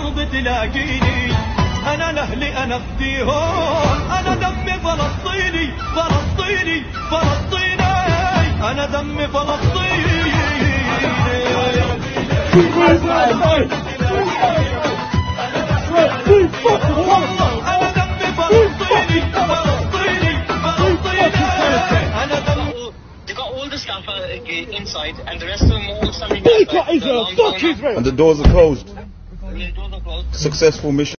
الأرض تلاقيني، أنا لأهلي أنا أفديهم، أنا دمي فلسطيني فلسطيني فلسطيني، أنا دمي فلسطيني. أنا دمي فلسطيني فلسطيني فلسطيني. أنا دمي. They got all the scaffold inside and the rest of them all standing outside. Fuck Israel! Fuck Israel! And the doors are closed. Successful mission.